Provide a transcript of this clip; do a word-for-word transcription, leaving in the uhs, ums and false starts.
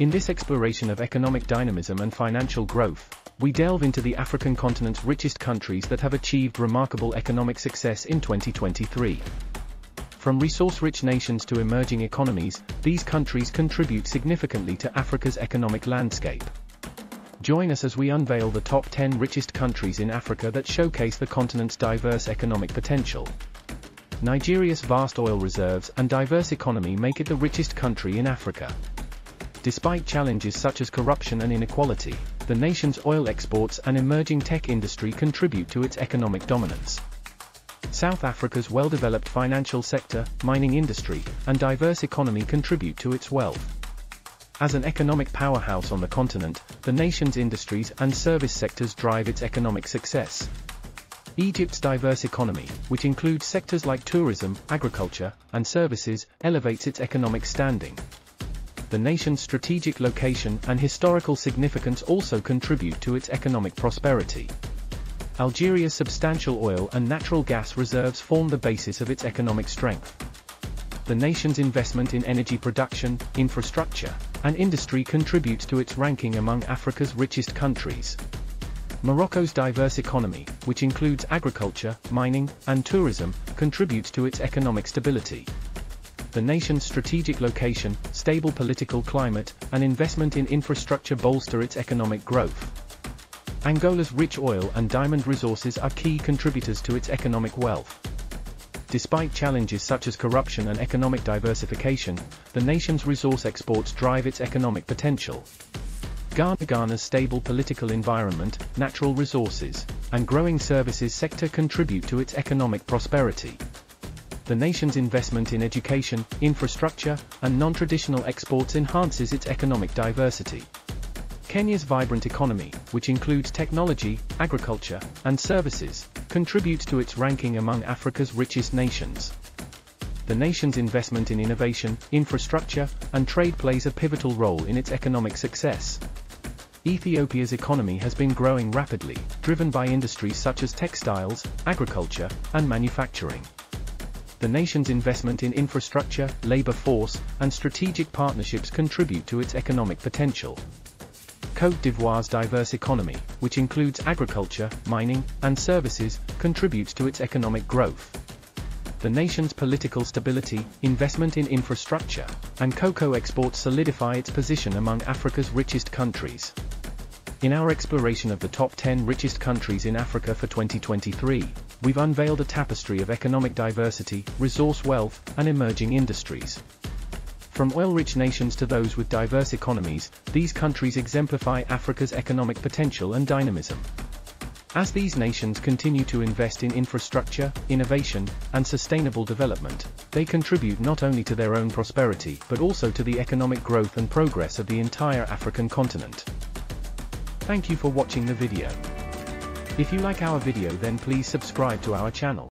In this exploration of economic dynamism and financial growth, we delve into the African continent's richest countries that have achieved remarkable economic success in twenty twenty-three. From resource-rich nations to emerging economies, these countries contribute significantly to Africa's economic landscape. Join us as we unveil the top ten richest countries in Africa that showcase the continent's diverse economic potential. Nigeria's vast oil reserves and diverse economy make it the richest country in Africa. Despite challenges such as corruption and inequality, the nation's oil exports and emerging tech industry contribute to its economic dominance. South Africa's well-developed financial sector, mining industry, and diverse economy contribute to its wealth. As an economic powerhouse on the continent, the nation's industries and service sectors drive its economic success. Egypt's diverse economy, which includes sectors like tourism, agriculture, and services, elevates its economic standing. The nation's strategic location and historical significance also contribute to its economic prosperity. Algeria's substantial oil and natural gas reserves form the basis of its economic strength. The nation's investment in energy production, infrastructure, and industry contributes to its ranking among Africa's richest countries. Morocco's diverse economy, which includes agriculture, mining, and tourism, contributes to its economic stability. The nation's strategic location, stable political climate, and investment in infrastructure bolster its economic growth. Angola's rich oil and diamond resources are key contributors to its economic wealth. Despite challenges such as corruption and economic diversification, the nation's resource exports drive its economic potential. Ghana's stable political environment, natural resources, and growing services sector contribute to its economic prosperity. The nation's investment in education, infrastructure, and non-traditional exports enhances its economic diversity. Kenya's vibrant economy, which includes technology, agriculture, and services, contributes to its ranking among Africa's richest nations. The nation's investment in innovation, infrastructure, and trade plays a pivotal role in its economic success. Ethiopia's economy has been growing rapidly, driven by industries such as textiles, agriculture, and manufacturing. The nation's investment in infrastructure, labor force, and strategic partnerships contribute to its economic potential. Côte d'Ivoire's diverse economy, which includes agriculture, mining, and services, contributes to its economic growth. The nation's political stability, investment in infrastructure, and cocoa exports solidify its position among Africa's richest countries. In our exploration of the top ten richest countries in Africa for twenty twenty-three, we've unveiled a tapestry of economic diversity, resource wealth, and emerging industries. From oil-rich nations to those with diverse economies, these countries exemplify Africa's economic potential and dynamism. As these nations continue to invest in infrastructure, innovation, and sustainable development, they contribute not only to their own prosperity but also to the economic growth and progress of the entire African continent. Thank you for watching the video. If you like our video, then please subscribe to our channel.